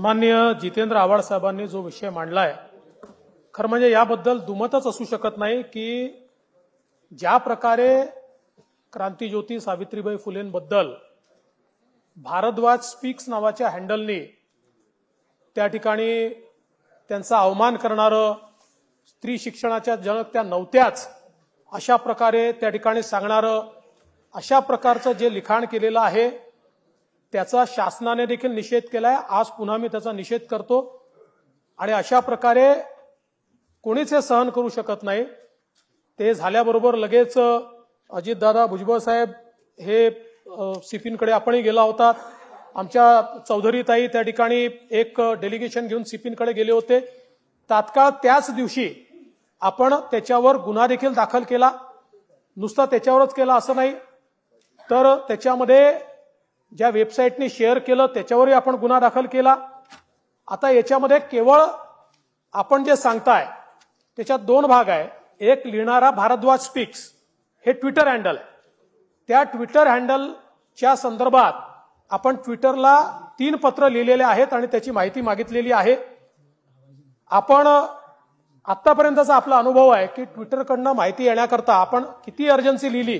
माननीय जितेन्द्र आवाड साहेबांनी जो विषय मांडलाय, खरं म्हणजे याबद्दल दुमतच असू शकत नाही की ज्या प्रकारे क्रांतिज्योति सावित्रीबाई फुलेंबद्दल भारद्वाज स्पीक्स नावाच्या हँडलने त्या ठिकाणी त्यांचा अवमान करणारं, स्त्री शिक्षणाच्या जनक त्या नव्हत्याच अशा प्रकारे त्या ठिकाणी सांगणारं, अशा प्रकारचं जे लिखाण केलेलं आहे त्याचा शासनाने देखील निषेध केलाय। आज पुन्हा मी त्याचा निषेध करतो आणि अशा प्रकारे कोणीच हे सहन करू शकत नाही। ते झाल्याबरोबर लगेच अजितदादा भुजबळ साहेब हे सिफिनकडे आपणही गेला होता, आमच्या चौधरी ताई त्या ठिकाणी एक डेलिगेशन घेऊन सिफिनकडे गेले होते। तात्काळ त्याच दिवशी आपण त्याच्यावर गुन्हा देखील दाखल केला, नुसता त्याच्यावरच केला असं नाही तर त्याच्यामध्ये ज्या वेबसाईटने शेअर केलं त्याच्यावरही आपण गुन्हा दाखल केला। आता याच्यामध्ये केवळ आपण जे सांगताय त्याच्यात दोन भाग आहे। एक लिहिणारा भारद्वाज स्पीक्स हे ट्विटर हँडल आहे, त्या ट्विटर हँडलच्या संदर्भात आपण ट्विटरला 3 पत्र लिहिलेले आहेत आणि त्याची माहिती मागितलेली आहे। आपण आतापर्यंतचा आपला अनुभव आहे की ट्विटरकडनं माहिती येण्याकरता आपण किती अर्जन्सी लिहिली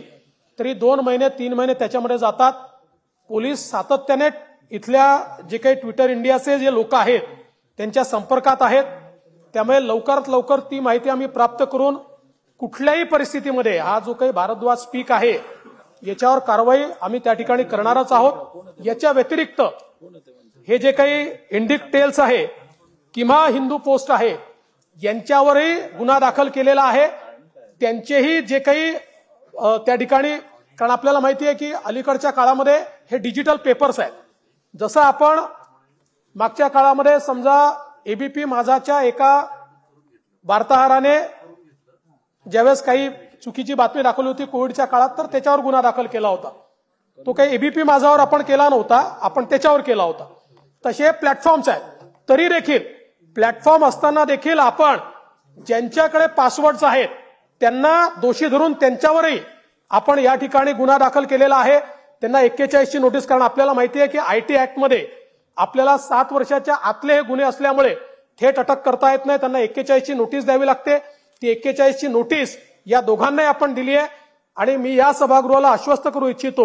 तरी 2 महिने 3 महिने त्याच्यामध्ये जातात। पोलीस सातत्याने इथल्या जे काही ट्विटर इंडियाचे जे लोक आहेत त्यांच्या संपर्कात आहेत, त्यामुळे लवकरात लवकर ती माहिती आम्ही प्राप्त करून कुठल्याही परिस्थितीमध्ये हा जो काही भारद्वाज स्पीक आहे याच्यावर कारवाई आम्ही त्या ठिकाणी करणारच आहोत। याच्या व्यतिरिक्त हे जे काही इंडिक टेल्स आहे किंवा हिंदू पोस्ट आहे यांच्यावरही गुन्हा दाखल केलेला आहे। त्यांचेही जे काही त्या ठिकाणी, कारण आपल्याला माहिती आहे की अलीकडच्या काळामध्ये हे डिजिटल पेपर्स आहेत, जसं आपण मागच्या काळामध्ये समजा एबीपी माझाच्या एका वार्ताहराने ज्यावेळेस काही चुकीची बातमी दाखवली होती कोविडच्या काळात तर त्याच्यावर गुन्हा दाखल केला होता। तो काही एबीपी माझावर आपण केला नव्हता, आपण त्याच्यावर केला होता। तसे प्लॅटफॉर्म्स आहेत, तरी देखील प्लॅटफॉर्म असताना देखील आपण ज्यांच्याकडे पासवर्ड्स आहेत त्यांना दोषी धरून त्यांच्यावरही आपण या ठिकाणी गुन्हा दाखल केलेला आहे। त्यांना 41 ची नोटीस, कारण आपल्याला माहिती आहे की आयटी ऍक्टमध्ये आपल्याला 7 वर्षाच्या आतले हे गुन्हे असल्यामुळे थेट अटक करता येत नाही, त्यांना 41 ची नोटीस द्यावी लागते। ती 41 ची नोटीस या दोघांनाही आपण दिली आहे आणि मी या सभागृहाला आश्वस्त करू इच्छितो,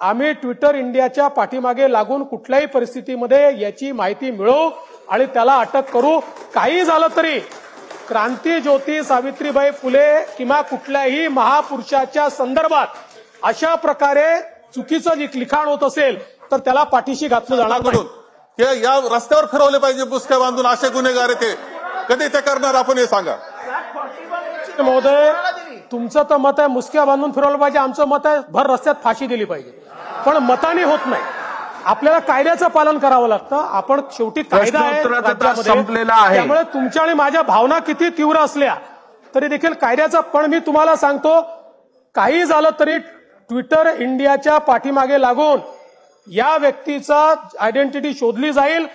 आम्ही ट्विटर इंडियाच्या पाठीमागे लागून कुठल्याही परिस्थितीमध्ये याची माहिती मिळवू आणि त्याला अटक करू। काही झालं तरी क्रांतिज्योति सावित्रीबाई फुले किंवा कुठल्याही महापुरुषाच्या संदर्भात अशा प्रकारे चुकीचं जे लिखाण होत असेल तर त्याला पाठीशी घातलं जाणार नाही। ते या रस्त्यावर फिरवले पाहिजे, बुसक्या बांधून असे गुन्हेगार येते कधी ते करणार आपण हे सांगा। महोदय तुमचं तर मत आहे मुसक्या बांधून फिरवलं पाहिजे, आमचं मत आहे भर रस्त्यात फाशी दिली पाहिजे, पण मताने होत नाही, आपल्याला कायद्याचं पालन करावं लागतं। आपण शेवटी कायदा आहे संपलेला आहे, त्यामुळे तुमच्या आणि माझ्या भावना किती तीव्र असल्या तरी देखील कायद्याचा, पण मी तुम्हाला सांगतो काही झालं तरी ट्विटर इंडियाच्या पाठीमागे लागून या व्यक्तीचा आयडेंटिटी शोधली जाईल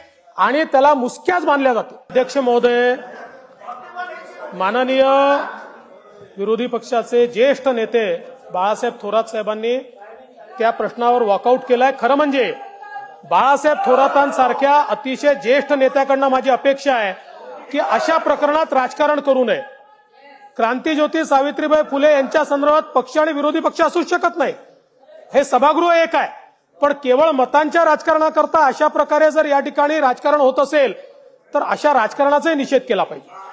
आणि त्याला मुसक्याच मानल्या जातो। अध्यक्ष महोदय, माननीय विरोधी पक्षाचे ज्येष्ठ नेते बाळासाहेब थोरात साहेबांनी त्या प्रश्नावर वॉकआउट केलाय। खरं म्हणजे बाळासाहेब थोरातांसारख्या अतिशय ज्येष्ठ नेत्याकडनं माझी अपेक्षा आहे की अशा प्रकरणात राजकारण करू नये। क्रांतिज्योति सावित्रीबाई फुले यांच्या संदर्भात पक्ष आणि विरोधी पक्ष असूच शकत नाही, हे सभागृह एक आहे, पण केवळ मतांच्या राजकारणाकरता अशा प्रकारे जर या ठिकाणी राजकारण होत असेल तर अशा राजकारणाचाही निषेध केला पाहिजे।